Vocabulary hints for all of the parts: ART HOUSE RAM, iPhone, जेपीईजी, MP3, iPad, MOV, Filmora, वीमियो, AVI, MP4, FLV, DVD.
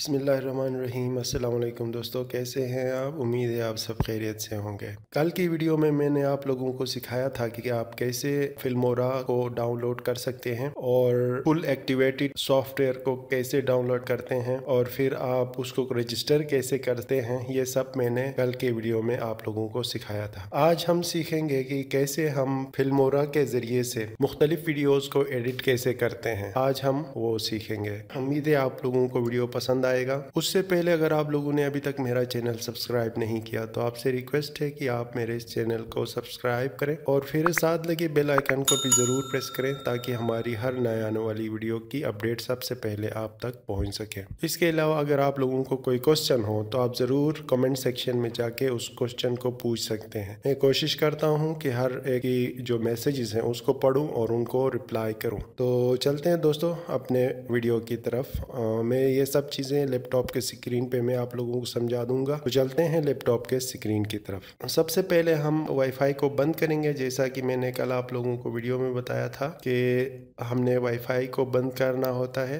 बिस्मिल्लाहिर्रहमानिर्रहीम। अस्सलाम वालेकुम दोस्तों, कैसे हैं आप? उम्मीद है आप सब खैरियत से होंगे। कल की वीडियो में मैंने आप लोगों को सिखाया था कि आप कैसे फिल्मोरा को डाउनलोड कर सकते हैं और फुल एक्टिवेटेड सॉफ्टवेयर को कैसे डाउनलोड करते हैं और फिर आप उसको रजिस्टर कैसे करते हैं। ये सब मैंने कल के वीडियो में आप लोगों को सिखाया था। आज हम सीखेंगे कि कैसे हम फिल्मोरा के जरिए से मुख्तलिफ वीडियोज को एडिट कैसे करते हैं। आज हम वो सीखेंगे। उम्मीद है आप लोगों को वीडियो पसंद आएगा। उससे पहले अगर आप लोगों ने अभी तक मेरा चैनल सब्सक्राइब नहीं किया तो आपसे रिक्वेस्ट है कि आप मेरे इस चैनल को सब्सक्राइब करें और फिर साथ लगे बेल आइकन को भी जरूर प्रेस करें ताकि हमारी हर नए आने वाली वीडियो की अपडेट सबसे पहले आप तक पहुंच सके। इसके अलावा अगर आप लोगों को कोई क्वेश्चन हो तो आप जरूर कमेंट सेक्शन में जाके उस क्वेश्चन को पूछ सकते हैं। मैं कोशिश करता हूँ कि हर एक जो मैसेजेस हैं उसको पढूं और उनको रिप्लाई करूँ। तो चलते हैं दोस्तों अपने वीडियो की तरफ। मैं ये सब चीजें लैपटॉप के स्क्रीन पे मैं आप लोगों को समझा दूंगा। तो चलते हैं लैपटॉप के स्क्रीन की तरफ। सबसे पहले हम वाईफाई को बंद करेंगे। जैसा कि मैंने कल आप लोगों को वीडियो में बताया था कि हमने वाईफाई को बंद करना होता है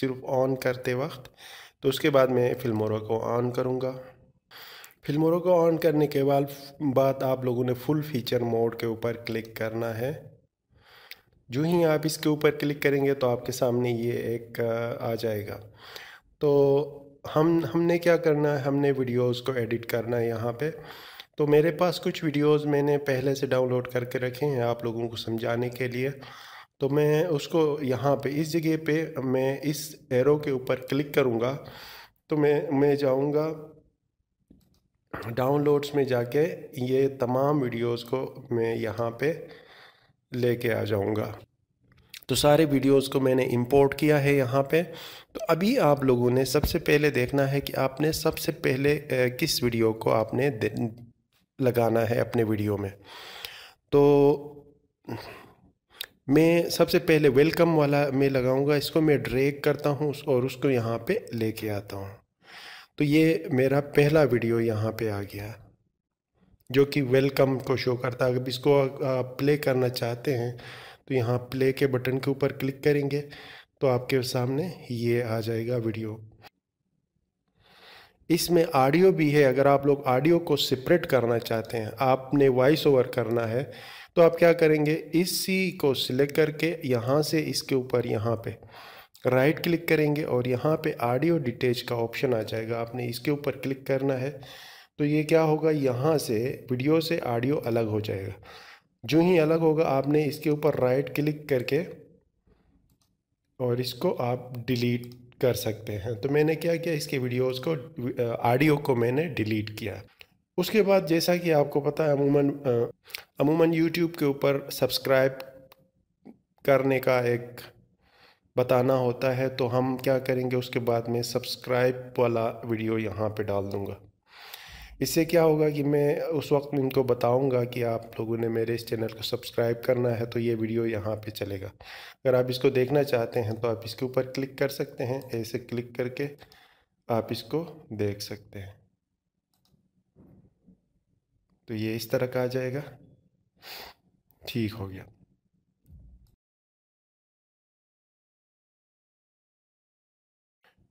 सिर्फ ऑन करते वक्त। तो उसके बाद मैं फिल्मोरा को ऑन करूंगा। फिल्मोरा को ऑन करने के बाद आप लोगों ने फुल फीचर मोड के ऊपर क्लिक करना है। जो ही आप इसके ऊपर क्लिक करेंगे तो आपके सामने ये एक आ जाएगा। तो हमने क्या करना है, हमने वीडियोस को एडिट करना है यहाँ पे। तो मेरे पास कुछ वीडियोस मैंने पहले से डाउनलोड करके रखे हैं आप लोगों को समझाने के लिए। तो मैं उसको यहाँ पे इस जगह पे मैं इस एरो के ऊपर क्लिक करूँगा। तो मैं जाऊँगा डाउनलोड्स में, जाके ये तमाम वीडियोस को मैं यहाँ पे लेके आ जाऊँगा। तो सारे वीडियोस को मैंने इंपोर्ट किया है यहाँ पे। तो अभी आप लोगों ने सबसे पहले देखना है कि आपने सबसे पहले किस वीडियो को आपने लगाना है अपने वीडियो में। तो मैं सबसे पहले वेलकम वाला मैं लगाऊंगा। इसको मैं ड्रैग करता हूँ और उसको यहाँ पे लेके आता हूँ। तो ये मेरा पहला वीडियो यहाँ पे आ गया जो कि वेलकम को शो करता है। अगर इसको आप प्ले करना चाहते हैं तो यहाँ प्ले के बटन के ऊपर क्लिक करेंगे तो आपके सामने ये आ जाएगा वीडियो। इसमें ऑडियो भी है। अगर आप लोग ऑडियो को सेपरेट करना चाहते हैं, आपने वॉइस ओवर करना है, तो आप क्या करेंगे, इसी को सिलेक्ट करके यहाँ से इसके ऊपर यहाँ पे राइट क्लिक करेंगे और यहाँ पे ऑडियो डिटेच का ऑप्शन आ जाएगा। आपने इसके ऊपर क्लिक करना है। तो ये क्या होगा, यहाँ से वीडियो से ऑडियो अलग हो जाएगा। जो ही अलग होगा आपने इसके ऊपर राइट क्लिक करके और इसको आप डिलीट कर सकते हैं। तो मैंने क्या किया, इसके वीडियोस को ऑडियो को मैंने डिलीट किया। उसके बाद जैसा कि आपको पता है अमूमन यूट्यूब के ऊपर सब्सक्राइब करने का एक बताना होता है। तो हम क्या करेंगे, उसके बाद में सब्सक्राइब वाला वीडियो यहाँ पे डाल दूँगा। इससे क्या होगा कि मैं उस वक्त इनको बताऊंगा कि आप लोगों ने मेरे इस चैनल को सब्सक्राइब करना है। तो ये वीडियो यहाँ पे चलेगा। अगर आप इसको देखना चाहते हैं तो आप इसके ऊपर क्लिक कर सकते हैं। ऐसे क्लिक करके आप इसको देख सकते हैं। तो ये इस तरह का आ जाएगा। ठीक हो गया।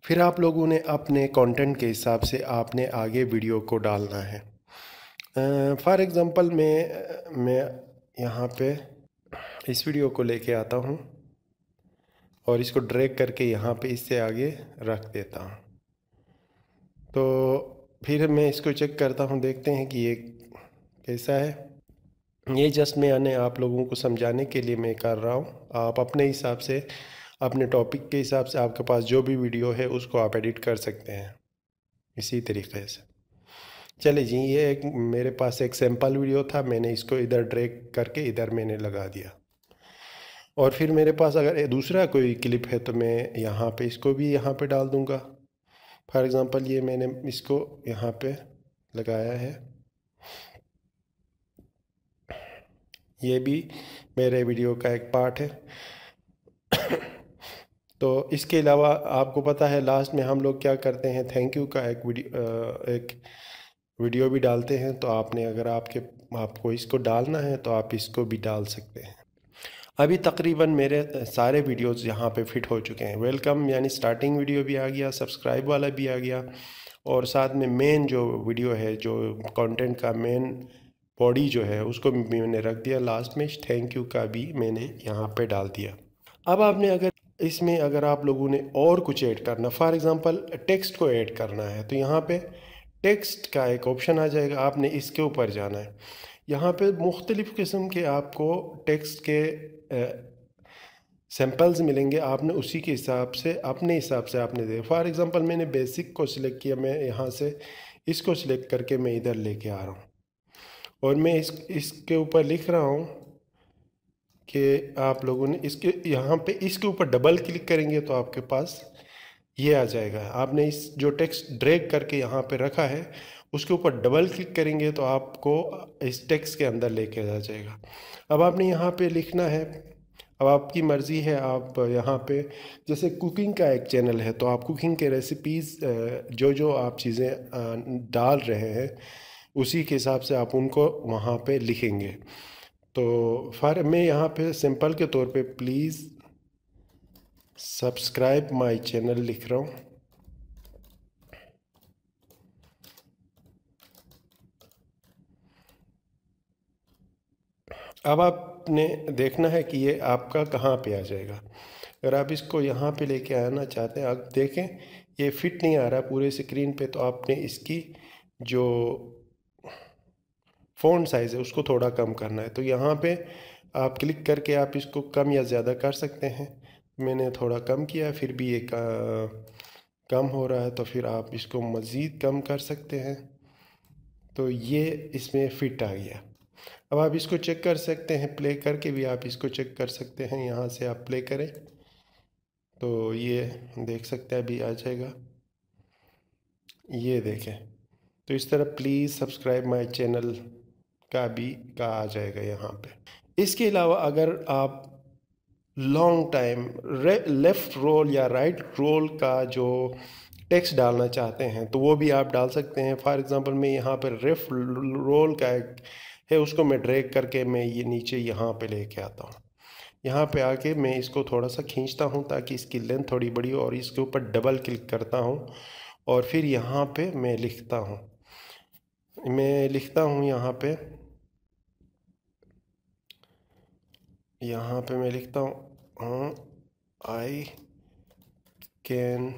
फिर आप लोगों ने अपने कंटेंट के हिसाब से आपने आगे वीडियो को डालना है। फॉर एग्ज़ाम्पल मैं यहाँ पे इस वीडियो को लेके आता हूँ और इसको ड्रैग करके यहाँ पे इससे आगे रख देता हूँ। तो फिर मैं इसको चेक करता हूँ, देखते हैं कि ये कैसा है। ये जस्ट मैंने आप लोगों को समझाने के लिए मैं कर रहा हूँ। आप अपने हिसाब से, अपने टॉपिक के हिसाब से आपके पास जो भी वीडियो है उसको आप एडिट कर सकते हैं इसी तरीके से। चले जी, ये एक मेरे पास एक सैम्पल वीडियो था। मैंने इसको इधर ड्रैग करके इधर मैंने लगा दिया। और फिर मेरे पास अगर दूसरा कोई क्लिप है तो मैं यहाँ पे इसको भी यहाँ पे डाल दूँगा। फॉर एग्ज़ाम्पल ये मैंने इसको यहाँ पे लगाया है। ये भी मेरे वीडियो का एक पार्ट है। तो इसके अलावा आपको पता है लास्ट में हम लोग क्या करते हैं, थैंक यू का एक वीडियो भी डालते हैं। तो आपने अगर आपको इसको डालना है तो आप इसको भी डाल सकते हैं। अभी तकरीबन मेरे सारे वीडियोस यहाँ पे फिट हो चुके हैं। वेलकम यानी स्टार्टिंग वीडियो भी आ गया, सब्सक्राइब वाला भी आ गया, और साथ में मेन जो वीडियो है, जो कंटेंट का मेन बॉडी जो है, उसको मैंने रख दिया। लास्ट में थैंक यू का भी मैंने यहाँ पे डाल दिया। अब आपने अगर इसमें अगर आप लोगों ने और कुछ ऐड करना, फॉर एग्जांपल टेक्स्ट को ऐड करना है, तो यहाँ पे टेक्स्ट का एक ऑप्शन आ जाएगा। आपने इसके ऊपर जाना है। यहाँ पे मुख्तलिफ़ किस्म के आपको टेक्स्ट के सैम्पल्स मिलेंगे। आपने उसी के हिसाब से अपने हिसाब से आपने देखा। फॉर एग्जांपल मैंने बेसिक को सिलेक्ट किया। मैं यहाँ से इसको सिलेक्ट करके मैं इधर लेके आ रहा हूँ और मैं इसके ऊपर लिख रहा हूँ कि आप लोगों ने इसके यहाँ पे इसके ऊपर डबल क्लिक करेंगे तो आपके पास ये आ जाएगा। आपने इस जो टेक्स्ट ड्रैग करके यहाँ पे रखा है उसके ऊपर डबल क्लिक करेंगे तो आपको इस टेक्स्ट के अंदर लेके आ जाएगा। अब आपने यहाँ पे लिखना है, अब आपकी मर्ज़ी है। आप यहाँ पे जैसे कुकिंग का एक चैनल है तो आप कुकिंग के रेसिपीज़ जो जो आप चीज़ें डाल रहे हैं उसी के हिसाब से आप उनको वहाँ पे लिखेंगे। तो फॉर मैं यहाँ पे सिंपल के तौर पे प्लीज़ सब्सक्राइब माय चैनल लिख रहा हूँ। अब आपने देखना है कि ये आपका कहाँ पे आ जाएगा। अगर आप इसको यहाँ पे लेके आना चाहते हैं, आप देखें ये फिट नहीं आ रहा पूरे स्क्रीन पे, तो आपने इसकी जो फ़ॉन्ट साइज़ है उसको थोड़ा कम करना है। तो यहाँ पे आप क्लिक करके आप इसको कम या ज़्यादा कर सकते हैं। मैंने थोड़ा कम किया, फिर भी ये कम हो रहा है, तो फिर आप इसको मज़ीद कम कर सकते हैं। तो ये इसमें फिट आ गया। अब आप इसको चेक कर सकते हैं, प्ले करके भी आप इसको चेक कर सकते हैं। यहाँ से आप प्ले करें तो ये देख सकते हैं, अभी आ जाएगा। ये देखें, तो इस तरह प्लीज़ सब्सक्राइब माय चैनल का भी का आ जाएगा यहाँ पे। इसके अलावा अगर आप लॉन्ग टाइम लेफ़्ट रोल या राइट रोल का जो टेक्स्ट डालना चाहते हैं तो वो भी आप डाल सकते हैं। फॉर एग्जांपल मैं यहाँ पर लेफ़्ट रोल का एक है, उसको मैं ड्रैग करके मैं ये नीचे यहाँ पे लेके आता हूँ। यहाँ पे आके मैं इसको थोड़ा सा खींचता हूँ ताकि इसकी लेंथ थोड़ी बड़ी हो, और इसके ऊपर डबल क्लिक करता हूँ और फिर यहाँ पे मैं लिखता हूँ। मैं लिखता हूँ यहाँ पे मैं लिखता हूँ I can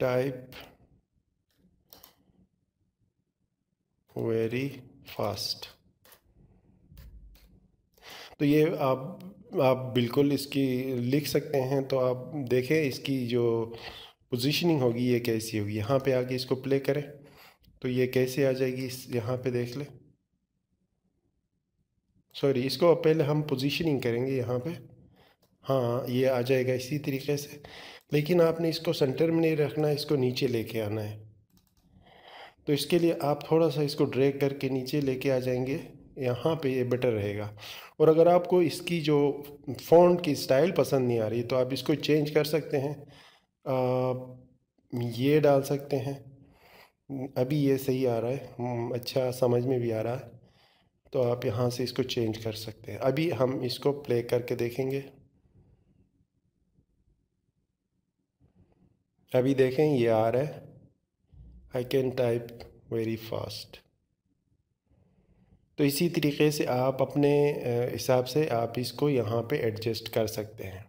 type very fast. तो ये आप बिल्कुल इसकी लिख सकते हैं। तो आप देखें इसकी जो पोजीशनिंग होगी ये कैसी होगी। यहाँ पे आके इसको प्ले करें तो ये कैसे आ जाएगी, यहाँ पे देख ले। सॉरी, इसको पहले हम पोजीशनिंग करेंगे यहाँ पे। हाँ, ये आ जाएगा इसी तरीके से, लेकिन आपने इसको सेंटर में नहीं रखना है, इसको नीचे लेके आना है। तो इसके लिए आप थोड़ा सा इसको ड्रैग करके नीचे लेके आ जाएंगे। यहाँ पे ये बेटर रहेगा। और अगर आपको इसकी जो फॉन्ट की स्टाइल पसंद नहीं आ रही तो आप इसको चेंज कर सकते हैं। ये डाल सकते हैं। अभी ये सही आ रहा है, अच्छा समझ में भी आ रहा है, तो आप यहाँ से इसको चेंज कर सकते हैं। अभी हम इसको प्ले करके देखेंगे। अभी देखें ये आ रहा है, I can type very fast. तो इसी तरीके से आप अपने हिसाब से आप इसको यहाँ पे एडजस्ट कर सकते हैं।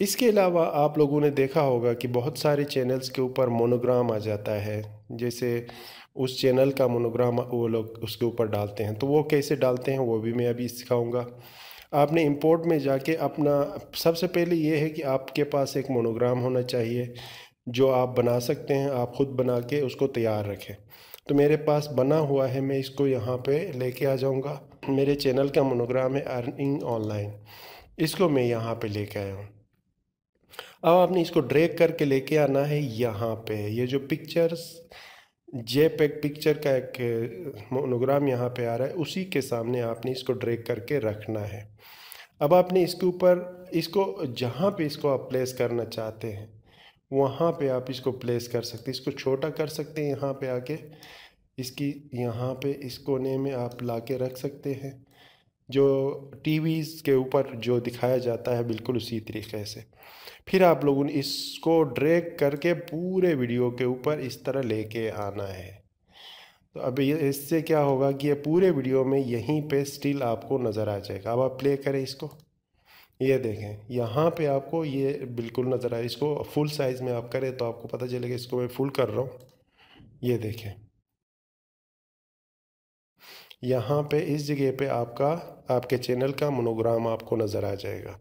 इसके अलावा आप लोगों ने देखा होगा कि बहुत सारे चैनल्स के ऊपर मोनोग्राम आ जाता है। जैसे उस चैनल का मोनोग्राम वो लोग उसके ऊपर डालते हैं, तो वो कैसे डालते हैं वो भी मैं अभी सिखाऊंगा। आपने इंपोर्ट में जाके अपना सबसे पहले ये है कि आपके पास एक मोनोग्राम होना चाहिए जो आप बना सकते हैं, आप ख़ुद बना के उसको तैयार रखें। तो मेरे पास बना हुआ है, मैं इसको यहाँ पे लेके आ जाऊँगा। मेरे चैनल का मोनोग्राम है अर्निंग ऑनलाइन, इसको मैं यहाँ पे लेके आया हूँ। अब आपने इसको ड्रैग करके लेके आना है यहाँ पे। ये जो पिक्चर्स जेपीईजी पिक्चर का एक मोनोग्राम यहाँ पे आ रहा है, उसी के सामने आपने इसको ड्रैग करके रखना है। अब आपने इसके ऊपर इसको जहाँ पे इसको आप प्लेस करना चाहते हैं वहाँ पे आप इसको प्लेस कर सकते हैं। इसको छोटा कर सकते हैं, यहाँ पे आके इसकी यहाँ पे इस कोने में आप ला के रख सकते हैं। जो टीवीज़ के ऊपर जो दिखाया जाता है बिल्कुल उसी तरीके से। फिर आप लोगों ने इसको ड्रैग करके पूरे वीडियो के ऊपर इस तरह लेके आना है। तो अब इससे क्या होगा कि ये पूरे वीडियो में यहीं पे स्टिल आपको नज़र आ जाएगा। अब आप प्ले करें इसको, ये देखें यहाँ पे आपको ये बिल्कुल नज़र आए। इसको फुल साइज़ में आप करें तो आपको पता चलेगा। इसको मैं फुल कर रहा हूँ, ये देखें यहाँ पे इस जगह पे आपका आपके चैनल का मोनोग्राम आपको नज़र आ जाएगा।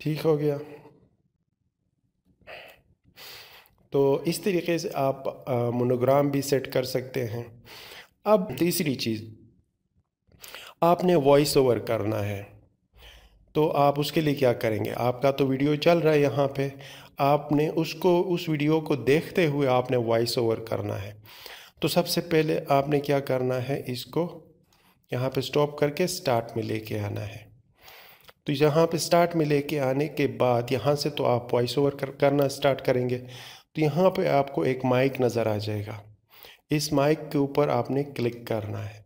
ठीक हो गया। तो इस तरीके से आप मोनोग्राम भी सेट कर सकते हैं। अब तीसरी चीज़ आपने वॉइस ओवर करना है, तो आप उसके लिए क्या करेंगे, आपका तो वीडियो चल रहा है यहाँ पे, आपने उसको उस वीडियो को देखते हुए आपने वॉइस ओवर करना है। तो सबसे पहले आपने क्या करना है, इसको यहाँ पे स्टॉप करके स्टार्ट में लेके आना है। तो यहाँ पे स्टार्ट में लेके आने के बाद यहाँ से तो आप वॉइस ओवर करना स्टार्ट करेंगे। तो यहाँ पे आपको एक माइक नज़र आ जाएगा। इस माइक के ऊपर आपने क्लिक करना है।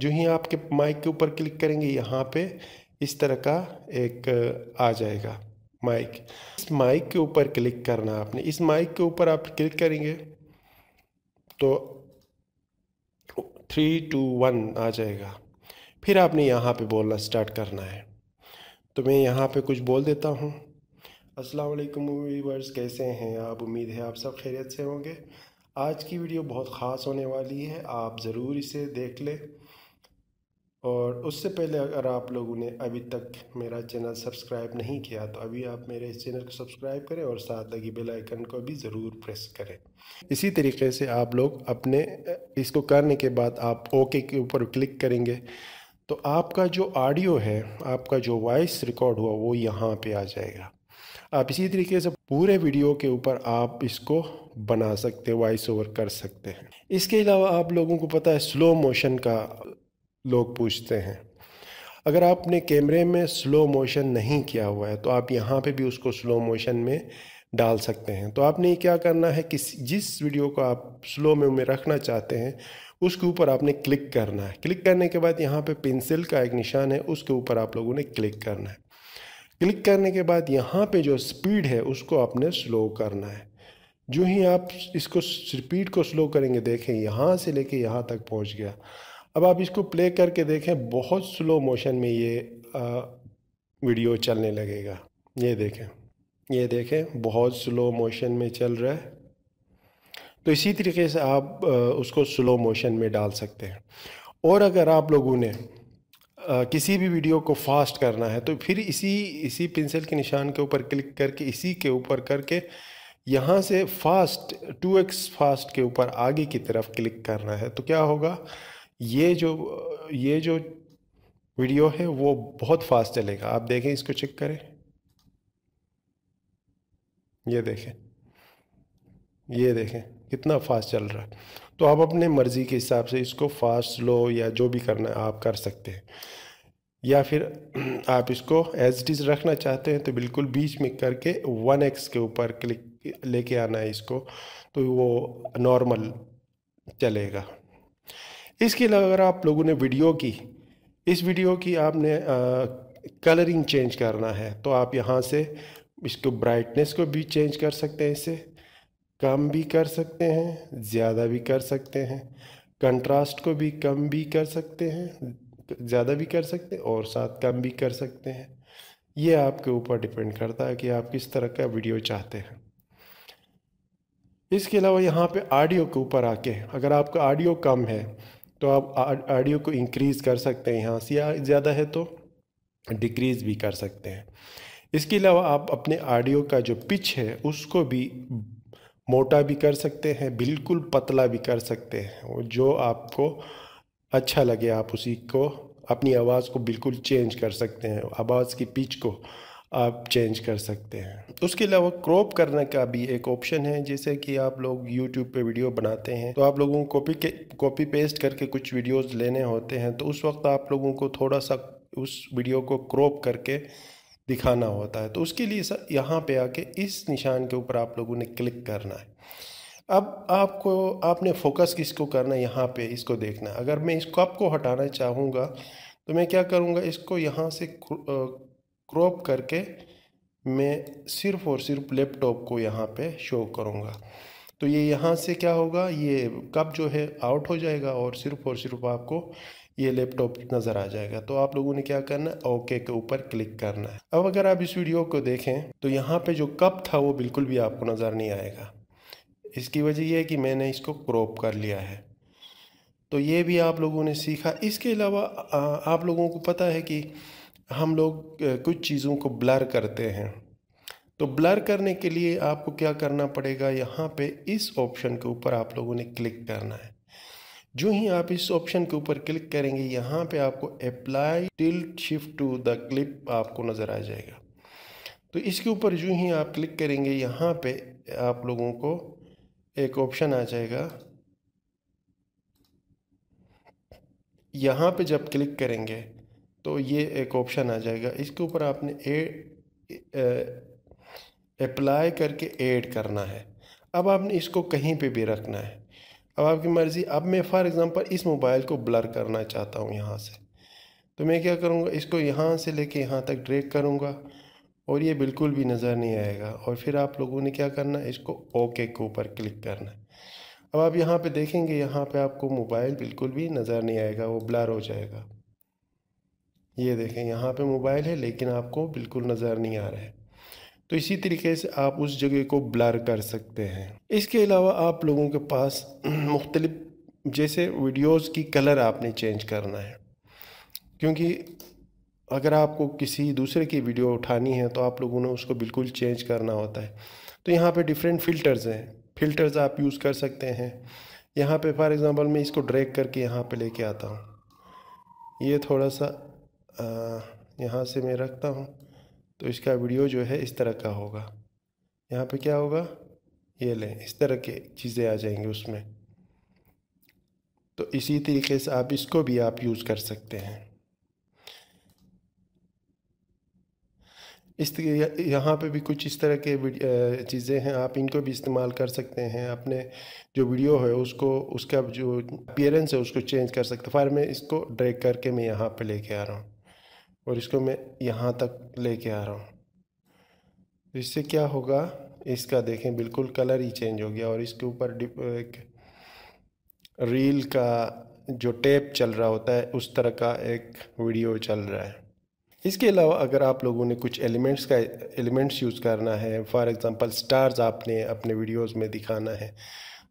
जो ही आपके माइक के ऊपर क्लिक करेंगे यहाँ पे इस तरह का एक आ जाएगा माइक। इस माइक के ऊपर क्लिक करना आपने। इस माइक के ऊपर आप क्लिक करेंगे तो 3, 2, 1 आ जाएगा। फिर आपने यहाँ पे बोलना स्टार्ट करना है। तो मैं यहाँ पे कुछ बोल देता हूँ। अस्सलाम वालेकुम व्यूअर्स, कैसे हैं आप? उम्मीद है आप सब खैरियत से होंगे। आज की वीडियो बहुत ख़ास होने वाली है, आप ज़रूर इसे देख लें। और उससे पहले अगर आप लोगों ने अभी तक मेरा चैनल सब्सक्राइब नहीं किया तो अभी आप मेरे इस चैनल को सब्सक्राइब करें और साथ लगी बेल आइकन को भी ज़रूर प्रेस करें। इसी तरीके से आप लोग अपने इसको करने के बाद आप ओके के ऊपर क्लिक करेंगे तो आपका जो ऑडियो है, आपका जो वॉइस रिकॉर्ड हुआ वो यहाँ पे आ जाएगा। आप इसी तरीके से पूरे वीडियो के ऊपर आप इसको बना सकते हैं, वॉइस ओवर कर सकते हैं। इसके अलावा आप लोगों को पता है स्लो मोशन का लोग पूछते हैं। अगर आपने कैमरे में स्लो मोशन नहीं किया हुआ है तो आप यहाँ पे भी उसको स्लो मोशन में डाल सकते हैं। तो आपने क्या करना है कि जिस वीडियो को आप स्लो में रखना चाहते हैं उसके ऊपर आपने क्लिक करना है। क्लिक करने के बाद यहाँ पे पेंसिल का एक निशान है, उसके ऊपर आप लोगों ने क्लिक करना है। क्लिक करने के बाद यहाँ पे जो स्पीड है उसको आपने स्लो करना है। जो ही आप इसको स्पीड को स्लो करेंगे, देखें यहाँ से लेके यहाँ तक पहुँच गया। अब आप इसको प्ले करके देखें, बहुत स्लो मोशन में ये वीडियो चलने लगेगा। ये देखें बहुत स्लो मोशन में चल रहा है। तो इसी तरीके से आप उसको स्लो मोशन में डाल सकते हैं। और अगर आप लोगों ने किसी भी वीडियो को फास्ट करना है तो फिर इसी पेंसिल के निशान के ऊपर क्लिक करके इसी के ऊपर करके यहाँ से फास्ट 2x फास्ट के ऊपर आगे की तरफ क्लिक करना है। तो क्या होगा, ये जो वीडियो है वो बहुत फास्ट चलेगा। आप देखें, इसको चेक करें, ये देखें कितना फास्ट चल रहा है। तो आप अपने मर्ज़ी के हिसाब से इसको फास्ट, स्लो या जो भी करना है आप कर सकते हैं। या फिर आप इसको एज इट इज़ रखना चाहते हैं तो बिल्कुल बीच में करके 1x के ऊपर क्लिक लेके आना है इसको, तो वो नॉर्मल चलेगा। इसके अलावा अगर आप लोगों ने इस वीडियो की आपने कलरिंग चेंज करना है तो आप यहाँ से इसको ब्राइटनेस को भी चेंज कर सकते हैं। इसे कम भी कर सकते हैं, ज़्यादा भी कर सकते हैं। कंट्रास्ट को भी कम भी कर सकते हैं, ज़्यादा भी कर सकते हैं और साथ कम भी कर सकते हैं। ये आपके ऊपर डिपेंड करता है कि आप किस तरह का वीडियो चाहते हैं। इसके अलावा यहाँ पे ऑडियो के ऊपर आके अगर आपका ऑडियो कम है तो आप ऑडियो को इंक्रीज़ कर सकते हैं यहाँ से, या ज़्यादा है तो डिक्रीज़ भी कर सकते हैं। इसके अलावा आप अपने ऑडियो का जो पिच है उसको भी मोटा भी कर सकते हैं, बिल्कुल पतला भी कर सकते हैं। जो आपको अच्छा लगे आप उसी को, अपनी आवाज़ को बिल्कुल चेंज कर सकते हैं। आवाज़ की पिच को आप चेंज कर सकते हैं। उसके अलावा क्रॉप करने का भी एक ऑप्शन है। जैसे कि आप लोग YouTube पे वीडियो बनाते हैं तो आप लोगों को कॉपी पेस्ट करके कुछ वीडियोस लेने होते हैं, तो उस वक्त आप लोगों को थोड़ा सा उस वीडियो को क्रॉप करके दिखाना होता है। तो उसके लिए यहाँ पे आके इस निशान के ऊपर आप लोगों ने क्लिक करना है। अब आपने फोकस किसको करना है यहाँ पर इसको देखना है। अगर मैं इसको आपको हटाना चाहूँगा तो मैं क्या करूँगा, इसको यहाँ से क्रॉप करके मैं सिर्फ और सिर्फ लैपटॉप को यहाँ पे शो करूँगा। तो ये यहाँ से क्या होगा, ये कप जो है आउट हो जाएगा और सिर्फ आपको ये लैपटॉप नज़र आ जाएगा। तो आप लोगों ने क्या करना है, ओके के ऊपर क्लिक करना है। अब अगर आप इस वीडियो को देखें तो यहाँ पे जो कप था वो बिल्कुल भी आपको नज़र नहीं आएगा। इसकी वजह ये है कि मैंने इसको क्रॉप कर लिया है। तो ये भी आप लोगों ने सीखा। इसके अलावा आप लोगों को पता है कि हम लोग कुछ चीज़ों को ब्लर करते हैं, तो ब्लर करने के लिए आपको क्या करना पड़ेगा, यहाँ पे इस ऑप्शन के ऊपर आप लोगों ने क्लिक करना है। जो ही आप इस ऑप्शन के ऊपर क्लिक करेंगे, यहाँ पे आपको apply tilt shift to the clip आपको नज़र आ जाएगा। तो इसके ऊपर जो ही आप क्लिक करेंगे, यहाँ पे आप लोगों को एक ऑप्शन आ जाएगा। यहाँ पे जब क्लिक करेंगे तो ये एक ऑप्शन आ जाएगा, इसके ऊपर आपने अप्लाई करके ऐड करना है। अब आपने इसको कहीं पे भी रखना है, अब आपकी मर्ज़ी। अब मैं फॉर एग्ज़ाम्पल इस मोबाइल को ब्लर करना चाहता हूँ यहाँ से, तो मैं क्या करूँगा, इसको यहाँ से लेके यहाँ तक ड्रैग करूँगा और ये बिल्कुल भी नज़र नहीं आएगा। और फिर आप लोगों ने क्या करना है, इसको ओके के ऊपर क्लिक करना है। अब आप यहाँ पे देखेंगे, यहाँ पे आपको मोबाइल बिल्कुल भी नज़र नहीं आएगा, वो ब्लर हो जाएगा। ये देखें, यहाँ पे मोबाइल है लेकिन आपको बिल्कुल नज़र नहीं आ रहा है। तो इसी तरीके से आप उस जगह को ब्लर कर सकते हैं। इसके अलावा आप लोगों के पास मुख्तलिफ जैसे वीडियोस की कलर आपने चेंज करना है, क्योंकि अगर आपको किसी दूसरे की वीडियो उठानी है तो आप लोगों ने उसको बिल्कुल चेंज करना होता है। तो यहाँ पे डिफरेंट फ़िल्टर्स हैं, फ़िल्टर्स आप यूज़ कर सकते हैं। यहाँ पे फॉर एग्ज़ाम्पल मैं इसको ड्रैग करके यहाँ पे लेके आता हूँ, ये थोड़ा सा यहाँ से मैं रखता हूँ, तो इसका वीडियो जो है इस तरह का होगा। यहाँ पे क्या होगा, ये लें, इस तरह की चीज़ें आ जाएंगी उसमें। तो इसी तरीके से आप इसको भी आप यूज़ कर सकते हैं। इस यहाँ पे भी कुछ इस तरह के चीज़ें हैं, आप इनको भी इस्तेमाल कर सकते हैं। अपने जो वीडियो है उसको, उसका जो अपीयरेंस है उसको चेंज कर सकते हैं। फिर मैं इसको ड्रैग करके मैं यहाँ पे लेके आ रहा हूँ और इसको मैं यहाँ तक लेके आ रहा हूँ। इससे क्या होगा, इसका देखें बिल्कुल कलर ही चेंज हो गया। और इसके ऊपर एक रील का जो टेप चल रहा होता है उस तरह का एक वीडियो चल रहा है। इसके अलावा अगर आप लोगों ने कुछ एलिमेंट्स यूज़ करना है, फॉर एग्ज़ाम्पल स्टार्स आपने अपने वीडियोस में दिखाना है,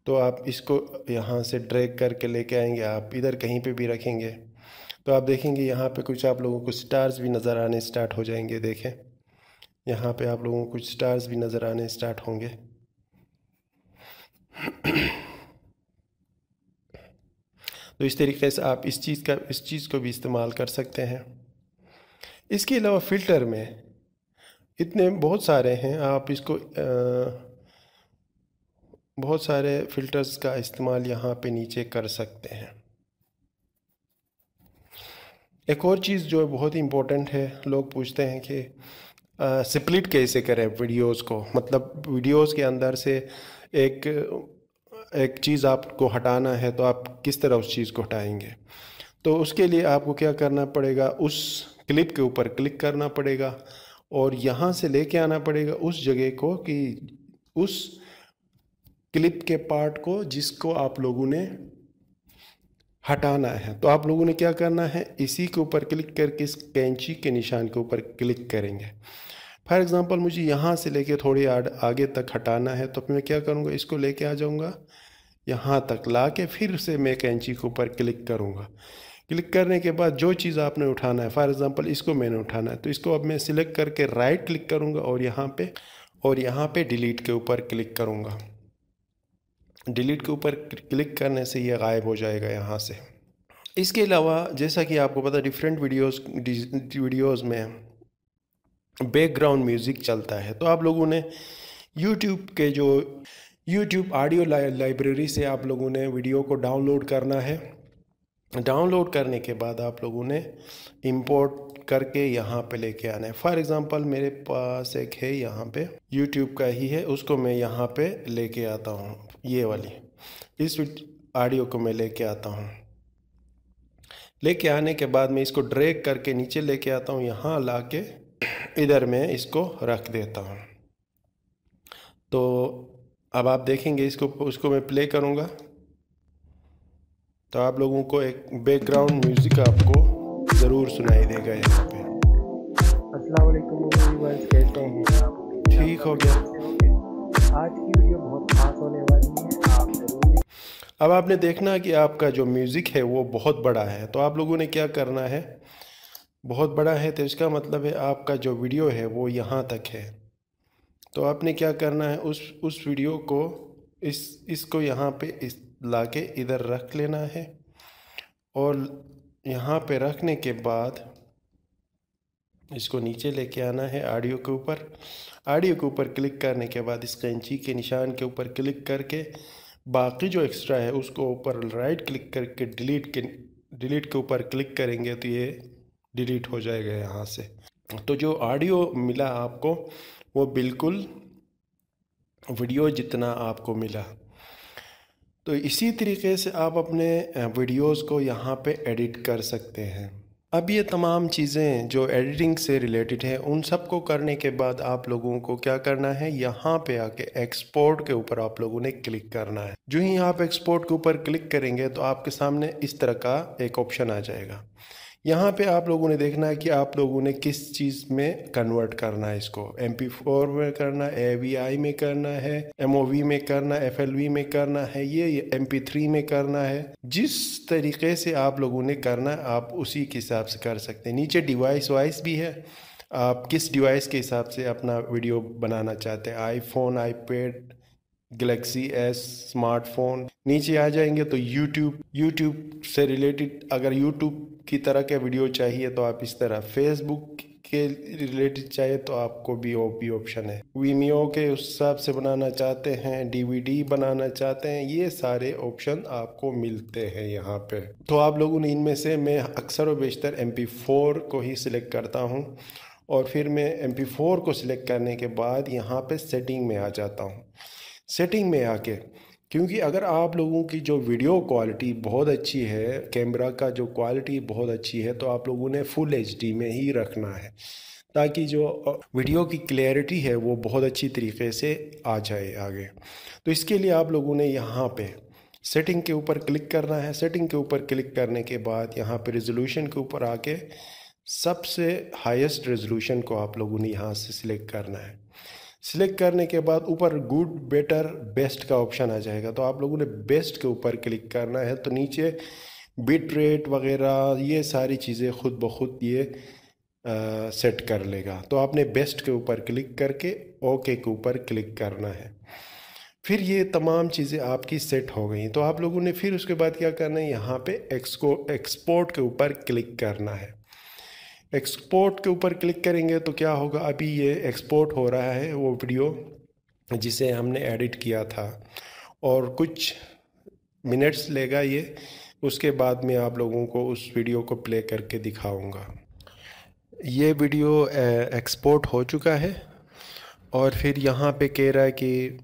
तो आप इसको यहाँ से ड्रैग करके लेके आएंगे, आप इधर कहीं पे भी रखेंगे तो आप देखेंगे यहाँ पे कुछ आप लोगों को स्टार्स भी नज़र आने स्टार्ट हो जाएंगे। देखें यहाँ पे आप लोगों को कुछ स्टार्स भी नज़र आने स्टार्ट होंगे। तो इस तरीके से आप इस चीज़ को भी इस्तेमाल कर सकते हैं। इसके अलावा फ़िल्टर में इतने बहुत सारे हैं, आप इसको बहुत सारे फ़िल्टर्स का इस्तेमाल यहाँ पे नीचे कर सकते हैं। एक और चीज़ जो बहुत ही इम्पोर्टेंट है, लोग पूछते हैं कि स्प्लिट कैसे करें वीडियोस को, मतलब वीडियोस के अंदर से एक चीज़ आपको हटाना है तो आप किस तरह उस चीज़ को हटाएंगे। तो उसके लिए आपको क्या करना पड़ेगा, उस क्लिप के ऊपर क्लिक करना पड़ेगा और यहाँ से लेके आना पड़ेगा उस जगह को, कि उस क्लिप के पार्ट को जिसको आप लोगों ने हटाना है। तो आप लोगों ने क्या करना है, इसी के ऊपर क्लिक करके इस कैंची के निशान के ऊपर क्लिक करेंगे। फॉर एग्ज़ाम्पल मुझे यहाँ से लेके थोड़ी आगे तक हटाना है, तो मैं क्या करूँगा, इसको लेके आ जाऊँगा, यहाँ तक ला के फिर से मैं कैंची के ऊपर क्लिक करूँगा। क्लिक करने के बाद जो चीज़ आपने उठाना है, फॉर एग्ज़ाम्पल इसको मैंने उठाना है, तो इसको अब मैं सिलेक्ट करके राइट क्लिक करूँगा और यहाँ पे डिलीट के ऊपर क्लिक करूँगा। डिलीट के ऊपर क्लिक करने से ये गायब हो जाएगा यहाँ से। इसके अलावा जैसा कि आपको पता है डिफरेंट वीडियोज़ में बैकग्राउंड म्यूज़िक चलता है, तो आप लोगों ने यूट्यूब ऑडियो लाइब्रेरी से आप लोगों ने वीडियो को डाउनलोड करना है। डाउनलोड करने के बाद आप लोगों ने इंपोर्ट करके यहाँ पे लेके आना है। फॉर एग्ज़ाम्पल मेरे पास एक है यहाँ पे यूट्यूब का ही है, उसको मैं यहाँ पे लेके आता हूँ, ये वाली इस ऑडियो को मैं लेके आता हूँ। लेके आने के बाद मैं इसको ड्रैग करके नीचे लेके आता हूँ, यहाँ ला के इधर मैं इसको रख देता हूँ। तो अब आप देखेंगे इसको, उसको मैं प्ले करूँगा तो आप लोगों को एक बैकग्राउंड म्यूज़िक आपको ज़रूर सुनाई देगा यहाँ पे। अस्सलाम वालेकुम, कैसे हैं आप? ठीक हो गया। आज की वीडियो बहुत खास होने वाली है, आप ज़रूर। अब आपने देखना कि आपका जो म्यूज़िक है वो बहुत बड़ा है, तो आप लोगों ने क्या करना है, बहुत बड़ा है तो इसका मतलब है आपका जो वीडियो है वो यहाँ तक है, तो आपने क्या करना है उस वीडियो को इसको यहाँ पे लाके इधर रख लेना है। और यहाँ पे रखने के बाद इसको नीचे लेके आना है ऑडियो के ऊपर। ऑडियो के ऊपर क्लिक करने के बाद इस कैंची के निशान के ऊपर क्लिक करके बाकी जो एक्स्ट्रा है उसको ऊपर राइट क्लिक करके डिलीट के ऊपर क्लिक करेंगे तो ये डिलीट हो जाएगा यहाँ से। तो जो ऑडियो मिला आपको वो बिल्कुल वीडियो जितना आपको मिला। तो इसी तरीके से आप अपने वीडियोस को यहाँ पे एडिट कर सकते हैं। अब ये तमाम चीज़ें जो एडिटिंग से रिलेटेड है उन सब को करने के बाद आप लोगों को क्या करना है, यहाँ पे आके एक्सपोर्ट के ऊपर आप लोगों ने क्लिक करना है। जो ही आप एक्सपोर्ट के ऊपर क्लिक करेंगे तो आपके सामने इस तरह का एक ऑप्शन आ जाएगा। यहाँ पे आप लोगों ने देखना है कि आप लोगों ने किस चीज़ में कन्वर्ट करना है, इसको MP4 में करना है, AVI में करना है, MOV में करना है, FLV में करना है, ये MP3 में करना है। जिस तरीके से आप लोगों ने करना है आप उसी के हिसाब से कर सकते हैं। नीचे डिवाइस वाइस भी है, आप किस डिवाइस के हिसाब से अपना वीडियो बनाना चाहते हैं, iPhone, iPad, Galaxy S, smartphone. नीचे आ जाएंगे तो यूट्यूब से रिलेटेड, अगर यूट्यूब की तरह के वीडियो चाहिए तो आप इस तरह, फेसबुक के रिलेटेड चाहिए तो आपको भी ऑप्शन है, वीमियो के उस हिसाब से बनाना चाहते हैं, DVD बनाना चाहते हैं, ये सारे ऑप्शन आपको मिलते हैं यहाँ पे। तो आप लोगों ने इनमें से, मैं अक्सर व बेशतर MP4 को ही सिलेक्ट करता हूँ और फिर मैं MP4 को सिलेक्ट करने के बाद यहाँ पर सेटिंग में आ जाता हूँ। सेटिंग में आके, क्योंकि अगर आप लोगों की जो वीडियो क्वालिटी बहुत अच्छी है, कैमरा का जो क्वालिटी बहुत अच्छी है, तो आप लोगों ने फुल HD में ही रखना है ताकि जो वीडियो की क्लैरिटी है वो बहुत अच्छी तरीके से आ जाए आगे। तो इसके लिए आप लोगों ने यहाँ पे सेटिंग के ऊपर क्लिक करना है। सेटिंग के ऊपर क्लिक करने के बाद यहाँ पे रेजोल्यूशन के ऊपर आके सबसे हाईएस्ट रेजोल्यूशन को आप लोगों ने यहाँ से सिलेक्ट करना है। सिलेक्ट करने के बाद ऊपर गुड, बेटर, बेस्ट का ऑप्शन आ जाएगा, तो आप लोगों ने बेस्ट के ऊपर क्लिक करना है। तो नीचे बिट रेट वगैरह ये सारी चीज़ें खुद ब खुद ये सेट कर लेगा। तो आपने बेस्ट के ऊपर क्लिक करके ओके के ऊपर क्लिक करना है। फिर ये तमाम चीज़ें आपकी सेट हो गई। तो आप लोगों ने फिर उसके बाद क्या करना है, यहाँ पे एक्सपोर्ट के ऊपर क्लिक करना है। एक्सपोर्ट के ऊपर क्लिक करेंगे तो क्या होगा, अभी ये एक्सपोर्ट हो रहा है वो वीडियो जिसे हमने एडिट किया था और कुछ मिनट्स लेगा ये। उसके बाद मैं आप लोगों को उस वीडियो को प्ले करके दिखाऊंगा। ये वीडियो एक्सपोर्ट हो चुका है और फिर यहाँ पे कह रहा है कि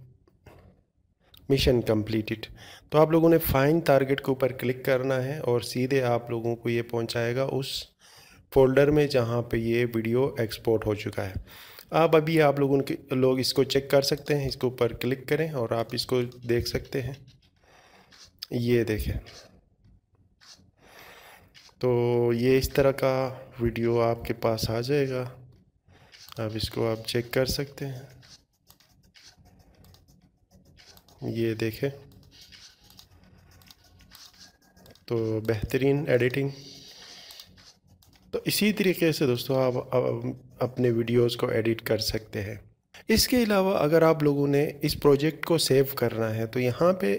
मिशन कंप्लीटेड। तो आप लोगों ने फाइंड टारगेट के ऊपर क्लिक करना है और सीधे आप लोगों को ये पहुँचाएगा उस फोल्डर में जहाँ पे ये वीडियो एक्सपोर्ट हो चुका है। आप अभी आप लोग इसको चेक कर सकते हैं, इसके ऊपर क्लिक करें और आप इसको देख सकते हैं। ये देखें, तो ये इस तरह का वीडियो आपके पास आ जाएगा। अब इसको आप चेक कर सकते हैं, ये देखें। तो बेहतरीन एडिटिंग। तो इसी तरीके से दोस्तों आप अपने वीडियोस को एडिट कर सकते हैं। इसके अलावा अगर आप लोगों ने इस प्रोजेक्ट को सेव करना है तो यहाँ पे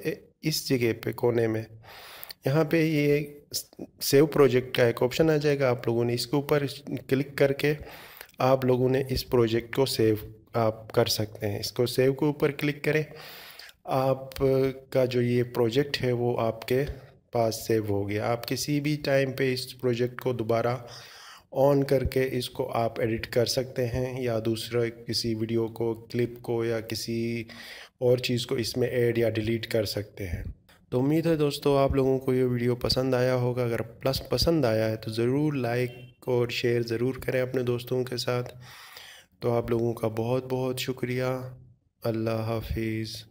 इस जगह पे कोने में यहाँ पे ये सेव प्रोजेक्ट का एक ऑप्शन आ जाएगा। आप लोगों ने इसके ऊपर क्लिक करके आप लोगों ने इस प्रोजेक्ट को सेव आप कर सकते हैं। इसको सेव के ऊपर क्लिक करें, आपका जो ये प्रोजेक्ट है वो आपके पास सेव हो गया। आप किसी भी टाइम पे इस प्रोजेक्ट को दोबारा ऑन करके इसको आप एडिट कर सकते हैं या दूसरा किसी वीडियो को, क्लिप को या किसी और चीज़ को इसमें ऐड या डिलीट कर सकते हैं। तो उम्मीद है दोस्तों आप लोगों को ये वीडियो पसंद आया होगा। अगर प्लस पसंद आया है तो ज़रूर लाइक और शेयर ज़रूर करें अपने दोस्तों के साथ। तो आप लोगों का बहुत बहुत शुक्रिया। अल्लाह हाफिज़।